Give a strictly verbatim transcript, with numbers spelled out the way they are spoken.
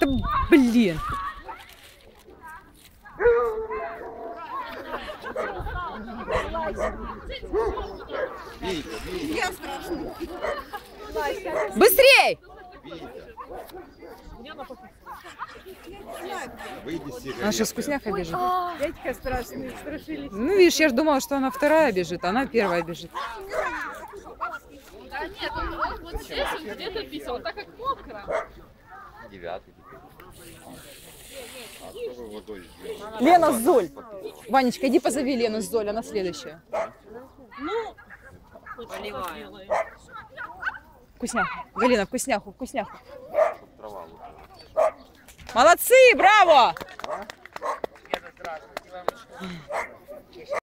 Да блин. Быстрей! Она сейчас вкусняха бежит. Дядька страшный, страшились. Ну видишь, я же думала, что она вторая бежит, а она первая бежит. Да нет, он вот здесь он где-то писал, так как мокро. Девятый. Лена Золь. Ванечка, иди позови Лену Золь, она следующая. Ну, вкусняха. Галина, вкусняху, вкусняху. Молодцы, браво!